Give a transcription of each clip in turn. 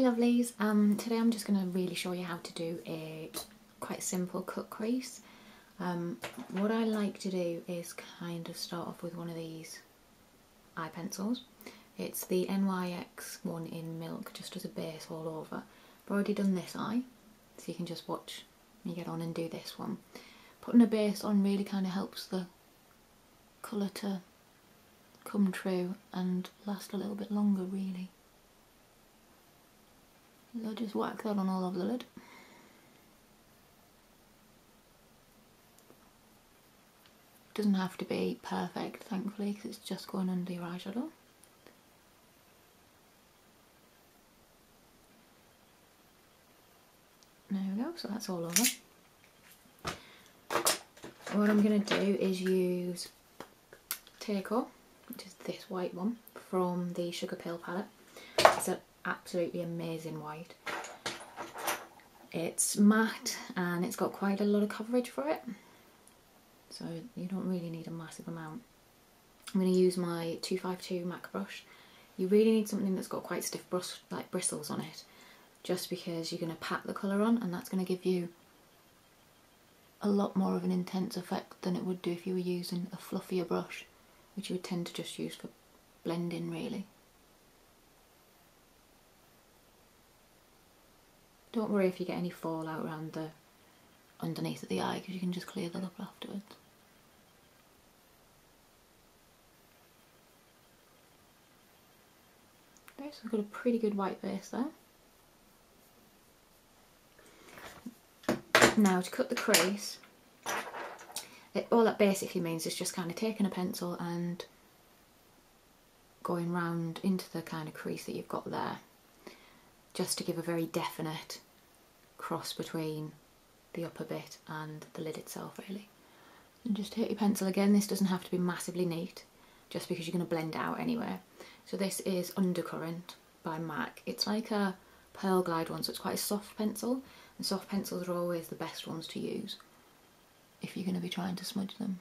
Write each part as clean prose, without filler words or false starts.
lovelies, today I'm just going to really show you how to do a quite simple cut crease. What I like to do is kind of start off with one of these eye pencils. It's the NYX one in Milk, just as a base all over. I've already done this eye, so you can just watch me get on and do this one. Putting a base on really kind of helps the colour to come true and last a little bit longer really. So just whack that on all over the lid. Doesn't have to be perfect, thankfully, because it's just going under your eyeshadow. There we go, so that's all over. What I'm going to do is use Tako, which is this white one from the Sugarpill palette. It's an absolutely amazing white. It's matte and it's got quite a lot of coverage for it, so you don't really need a massive amount. I'm going to use my 252 MAC brush. You really need something that's got quite stiff bristles on it, just because you're going to pat the colour on, and that's going to give you a lot more of an intense effect than it would do if you were using a fluffier brush, which you would tend to just use for blending really. Don't worry if you get any fallout around the underneath of the eye, because you can just clear that up afterwards. Okay, so I've got a pretty good white base there. Now to cut the crease, all that basically means is just kind of taking a pencil and going round into the kind of crease that you've got there, just to give a very definite cross between the upper bit and the lid itself really. And just take your pencil again, this doesn't have to be massively neat, just because you're going to blend it out anyway. So this is Undercurrent by MAC. It's like a Pearl Glide one, so it's quite a soft pencil. And soft pencils are always the best ones to use if you're going to be trying to smudge them.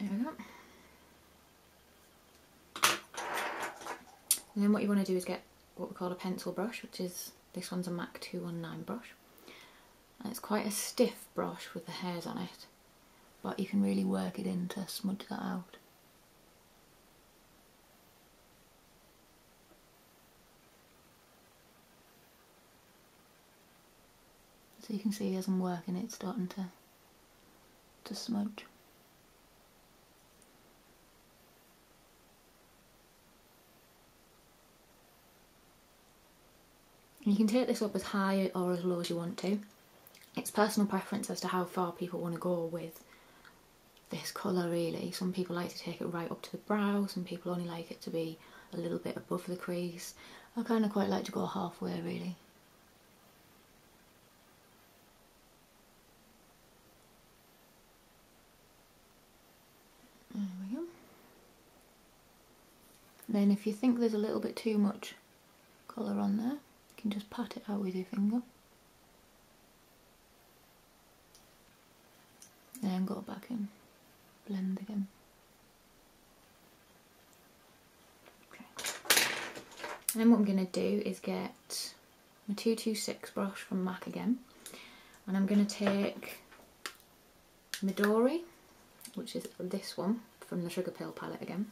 There we go. And then what you want to do is get what we call a pencil brush, which is, this one's a MAC 219 brush, and it's quite a stiff brush with the hairs on it, but you can really work it in to smudge that out. So you can see as I'm working it's starting to smudge. You can take this up as high or as low as you want to. It's personal preference as to how far people want to go with this colour really. Some people like to take it right up to the brow, some people only like it to be a little bit above the crease. I kind of quite like to go halfway really. There we go. Then if you think there's a little bit too much colour on there, you can just pat it out with your finger. Then go back in, blend again. Okay. And then what I'm going to do is get my 226 brush from MAC again. And I'm going to take Midori, which is this one from the Sugarpill palette again.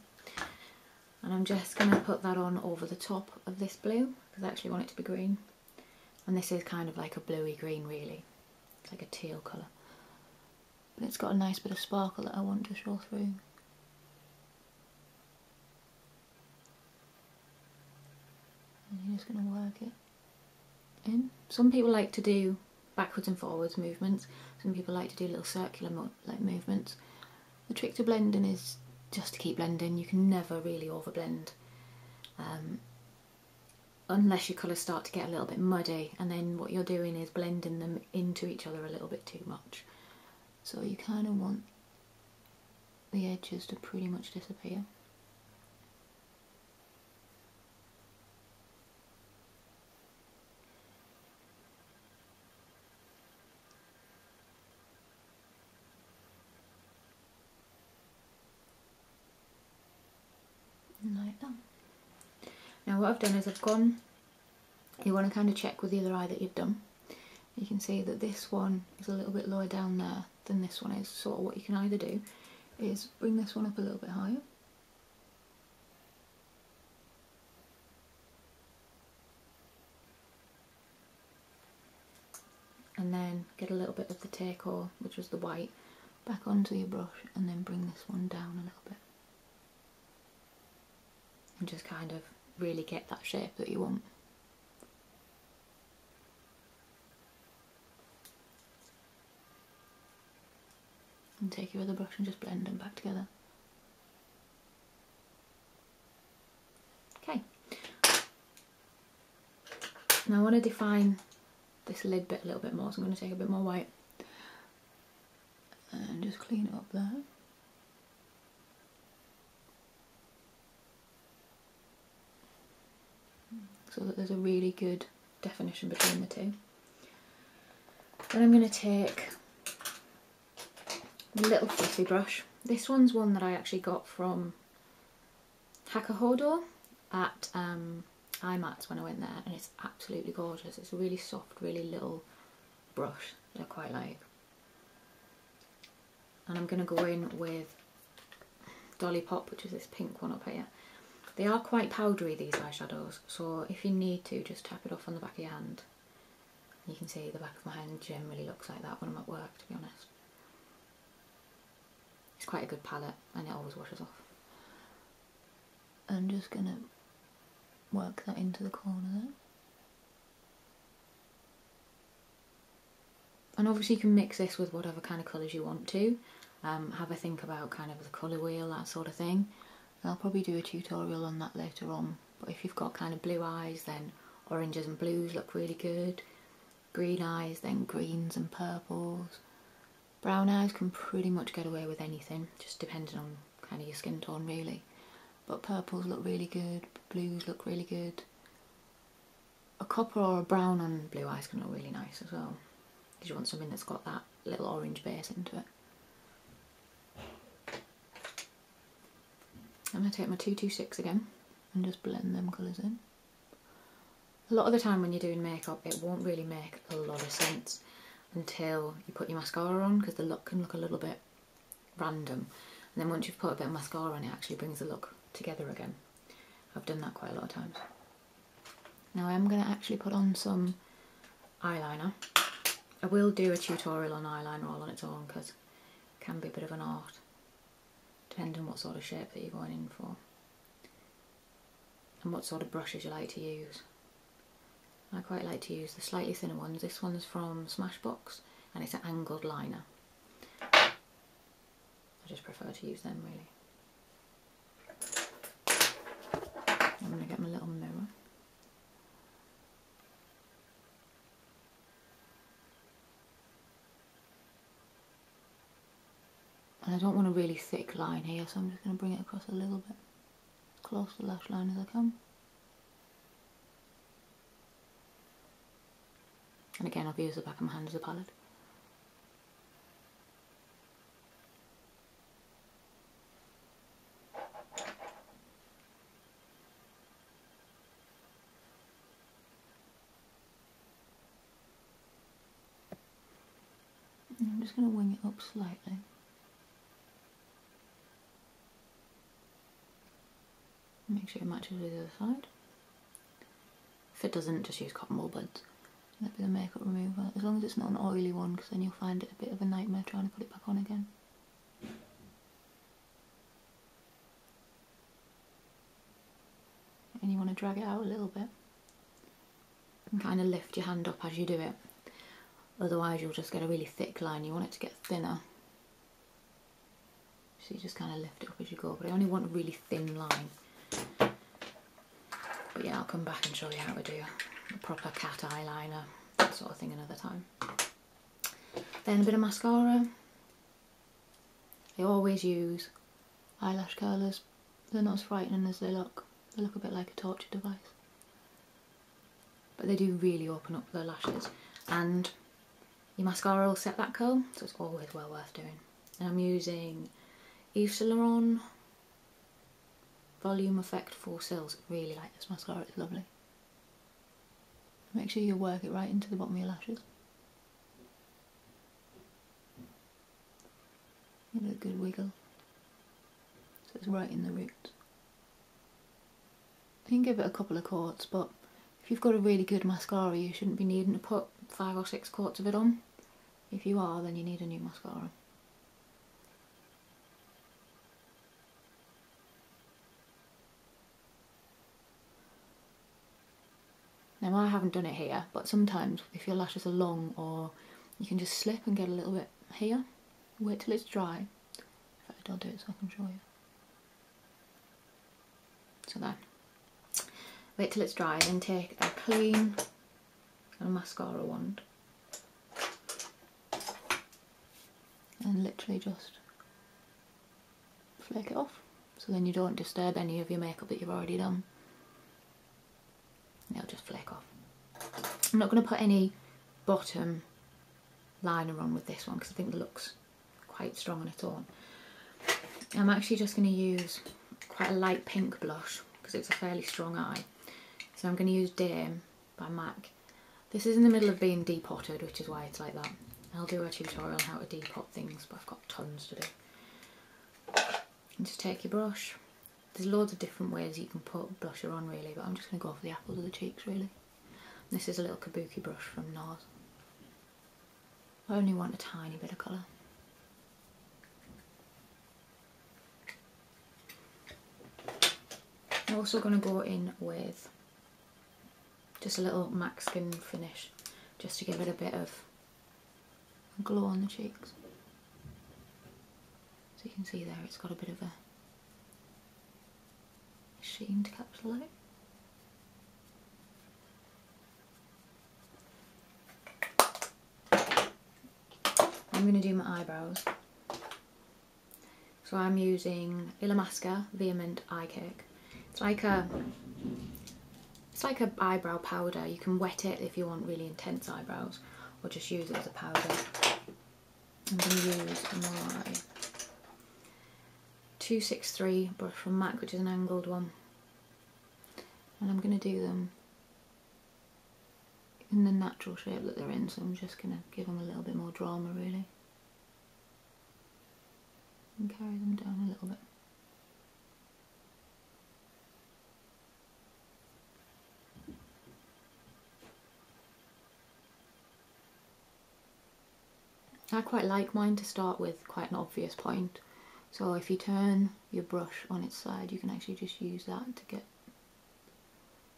And I'm just going to put that on over the top of this blue, because I actually want it to be green. And this is kind of like a bluey green really. It's like a teal colour. But it's got a nice bit of sparkle that I want to show through. And you're just going to work it in. Some people like to do backwards and forwards movements. Some people like to do little circular movements. The trick to blending is just to keep blending. You can never really overblend unless your colours start to get a little bit muddy, and then what you're doing is blending them into each other a little bit too much. So you kind of want the edges to pretty much disappear. like that. Now what I've done is I've gone, you want to kind of check with the other eye that you've done. You can see that this one is a little bit lower down there than this one is. So what you can either do is bring this one up a little bit higher. And then get a little bit of the Tako, which was the white, back onto your brush and then bring this one down a little bit. And just kind of really get that shape that you want. And take your other brush and just blend them back together. Okay. Now I want to define this lid bit a little bit more, so I'm going to take a bit more white and just clean it up there. So that there's a really good definition between the two. Then I'm going to take a little fluffy brush. This one's one that I actually got from Hakuhodo at iMats when I went there, and it's absolutely gorgeous. It's a really soft, really little brush that I quite like. And I'm going to go in with Dollipop, which is this pink one up here. They are quite powdery, these eyeshadows, so if you need to, just tap it off on the back of your hand. You can see the back of my hand generally looks like that when I'm at work, to be honest. It's quite a good palette and it always washes off. I'm just going to work that into the corner there. And obviously you can mix this with whatever kind of colours you want to. Have a think about kind of the colour wheel, that sort of thing. And I'll probably do a tutorial on that later on. But if you've got kind of blue eyes, then oranges and blues look really good. Green eyes, then greens and purples. Brown eyes can pretty much get away with anything, just depending on kind of your skin tone really. But purples look really good, blues look really good. A copper or a brown on blue eyes can look really nice as well, because you want something that's got that little orange base into it. I'm going to take my 226 again and just blend them colours in. A lot of the time when you're doing makeup it won't really make a lot of sense until you put your mascara on, because the look can look a little bit random, and then once you've put a bit of mascara on it actually brings the look together again. I've done that quite a lot of times. Now I am going to actually put on some eyeliner. I will do a tutorial on eyeliner all on its own because it can be a bit of an art depending on what sort of shape that you're going in for and what sort of brushes you like to use. I quite like to use the slightly thinner ones. This one's from Smashbox and it's an angled liner. I just prefer to use them really. I'm going to get my little mirror. And I don't want a really thick line here, so I'm just going to bring it across a little bit, as close to the lash line as I can. And again, I've used the back of my hand as a palette. And I'm just going to wing it up slightly. Make sure it matches with the other side. If it doesn't, just use cotton wool buds. That'd be the makeup remover, as long as it's not an oily one, because then you'll find it a bit of a nightmare trying to put it back on again. And you want to drag it out a little bit and kind of lift your hand up as you do it, otherwise you'll just get a really thick line. You want it to get thinner, so you just kind of lift it up as you go, but I only want a really thin line. But yeah, I'll come back and show you how to do a proper cat eyeliner, that sort of thing, another time. Then a bit of mascara. I always use eyelash curlers. They're not as frightening as they look. They look a bit like a torture device, but they do really open up the lashes, and your mascara will set that curl, so it's always well worth doing. And I'm using Yves Saint Laurent volume effect for sills. Really like this mascara, it's lovely. Make sure you work it right into the bottom of your lashes. Give it a good wiggle. So it's right in the roots. You can give it a couple of coats, but if you've got a really good mascara, you shouldn't be needing to put 5 or 6 coats of it on. If you are, then you need a new mascara. Now I haven't done it here, but sometimes if your lashes are long, or you can just slip and get a little bit here. Wait till it's dry. In fact, I'll do it so I can show you. So there. Wait till it's dry, then take a clean and a mascara wand and literally just flake it off, so then you don't disturb any of your makeup that you've already done. It'll just flake off. I'm not going to put any bottom liner on with this one because I think the look's quite strong on its own. I'm actually just going to use quite a light pink blush because it's a fairly strong eye. So I'm going to use Dame by MAC. This is in the middle of being depotted, which is why it's like that. I'll do a tutorial on how to depot things, but I've got tons to do. And just take your brush. There's loads of different ways you can put blusher on really, but I'm just going to go for the apples of the cheeks really. This is a little kabuki brush from NARS. I only want a tiny bit of colour. I'm also going to go in with just a little MAC skin finish, just to give it a bit of glow on the cheeks. So you can see there it's got a bit of a sheen to capsulate it. I'm going to do my eyebrows. So I'm using Illamasqua Vehement Eye Cake. It's like a eyebrow powder. You can wet it if you want really intense eyebrows, or just use it as a powder. I'm going to use my 263 brush from MAC, which is an angled one, and I'm going to do them in the natural shape that they're in, so I'm just going to give them a little bit more drama really, and carry them down a little bit. I quite like mine to start with quite an obvious point. So if you turn your brush on its side, you can actually just use that to get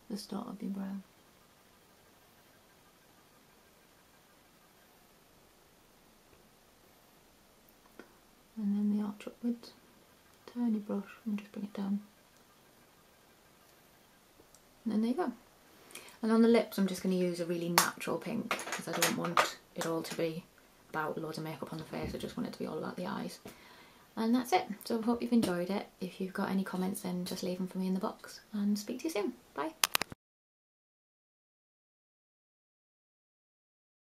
the start of your brow. And then the arch upwards, turn your brush and just bring it down. And then there you go. And on the lips I'm just going to use a really natural pink because I don't want it all to be about loads of makeup on the face. I just want it to be all about the eyes. And that's it. So I hope you've enjoyed it. If you've got any comments, then just leave them for me in the box. And speak to you soon. Bye.